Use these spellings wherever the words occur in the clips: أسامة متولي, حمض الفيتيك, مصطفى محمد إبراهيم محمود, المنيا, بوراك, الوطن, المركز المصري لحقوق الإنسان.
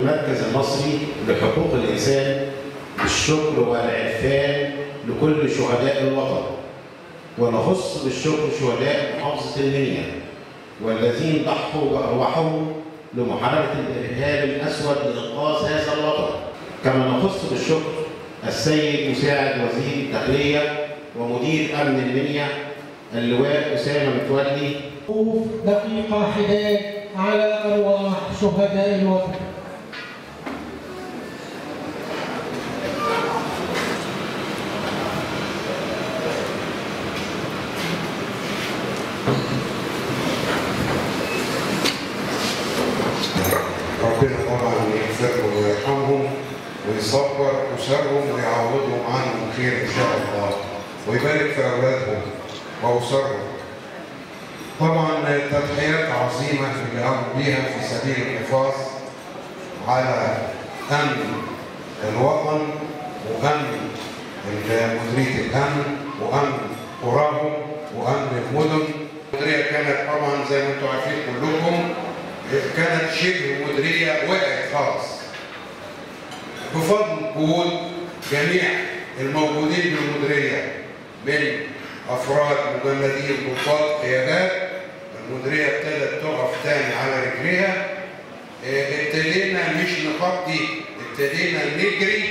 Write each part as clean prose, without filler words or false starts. المركز المصري لحقوق الإنسان بالشكر والعرفان لكل شهداء الوطن، ونخص بالشكر شهداء محافظة المنيا والذين ضحوا بأرواحهم لمحاربة الإرهاب الأسود لإنقاذ هذا الوطن. كما نخص بالشكر السيد مساعد وزير الداخلية ومدير أمن المنيا اللواء أسامة متولي. دقيقة حداد على أرواح شهداء الوطن. ربنا طبعا يغفرهم ويرحمهم ويصبر أسرهم ويعوضهم عنهم خير إن شاء الله، ويبارك في أولادهم وأسرهم. طبعا تضحيات عظيمة اللي قاموا بيها في سبيل الحفاظ على أمن الوطن وأمن مديرية الأمن وأمن قراهم وأمن المدن. المديرية كانت طبعا زي ما أنتم عارفين كلكم كانت شبه مديرية وقعت خالص بفضل جهود جميع الموجودين بالمديرية من أفراد مجندين ضباط قيادات. المديرية ابتدت تقف تاني على رجليها، ابتدينا مش نفضي، ابتدينا نجري،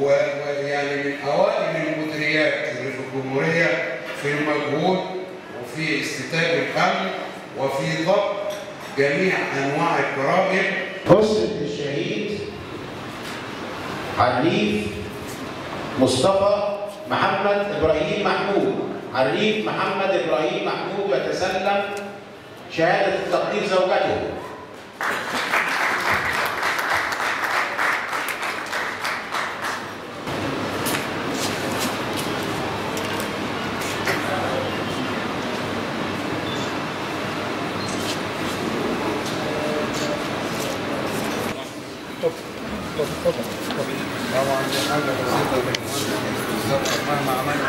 ويعني من أوائل المديريات اللي في الجمهورية في المجهود وفي استتاب الأمن وفي ضبط جميع أنواع الجرائم. أسرة الشهيد عريف مصطفى محمد إبراهيم محمود، عريف محمد إبراهيم محمود يتسلم شهادة تقدير زوجته. طبعا دي حاجه بسيطه جدا بالظبط مهما عملنا